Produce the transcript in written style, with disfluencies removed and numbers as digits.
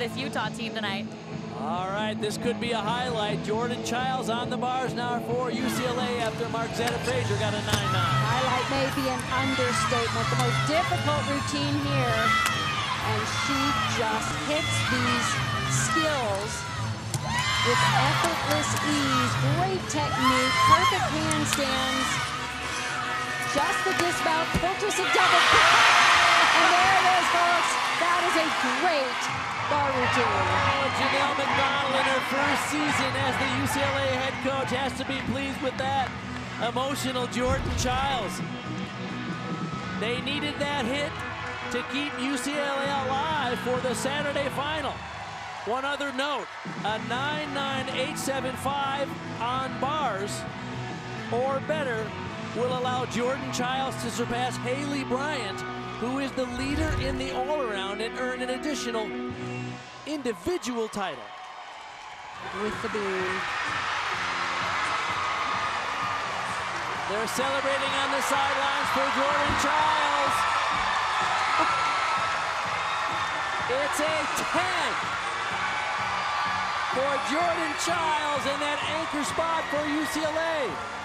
this Utah team tonight. All right, this could be a highlight. Jordan Chiles on the bars now for UCLA after Mark Zetta got a 9-9. Highlight may be an understatement. The most difficult routine here, and she just hits these skills with effortless ease, great technique, perfect handstands. Just the dismount, fortress and double kick. And there it is, folks. That is a great bar routine. Oh, Janelle McDonald in her first season as the UCLA head coach has to be pleased with that. Emotional Jordan Chiles. They needed that hit to keep UCLA alive for the Saturday final. One other note, a 9.9875 on bars or better will allow Jordan Chiles to surpass Haley Bryant, who is the leader in the all-around, and earn an additional individual title. With the beam. They're celebrating on the sidelines for Jordan Chiles. It's a 10. For Jordan Chiles in that anchor spot for UCLA.